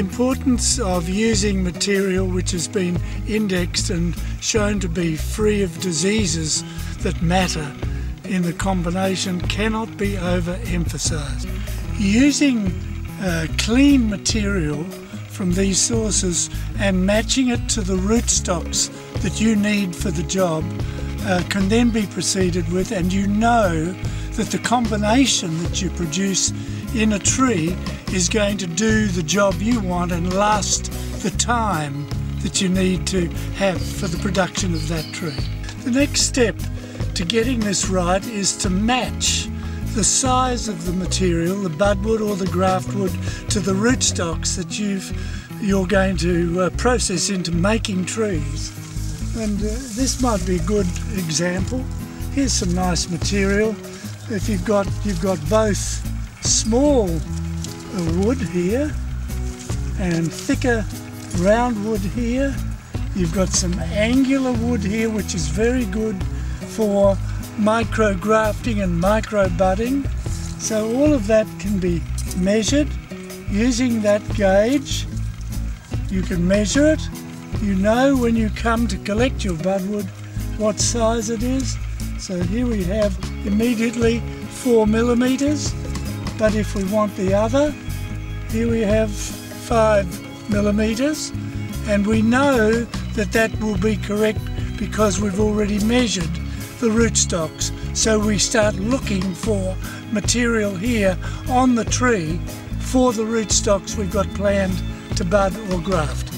importance of using material which has been indexed and shown to be free of diseases that matter in the combination cannot be overemphasised. Using clean material from these sources and matching it to the rootstocks that you need for the job can then be proceeded with, and you know that the combination that you produce in a tree is going to do the job you want and last the time that you need to have for the production of that tree. The next step to getting this right is to match the size of the material, the budwood or the graftwood, to the rootstocks that you're going to process into making trees. And this might be a good example. Here's some nice material. If you've got both small wood here and thicker round wood here. You've got some angular wood here, which is very good for micro grafting and micro budding. So all of that can be measured using that gauge. You can measure it. You know when you come to collect your budwood what size it is. So here we have immediately 4 millimetres. But if we want the other, here we have 5 millimetres, and we know that that will be correct because we've already measured the rootstocks. So we start looking for material here on the tree for the rootstocks we've got planned to bud or graft.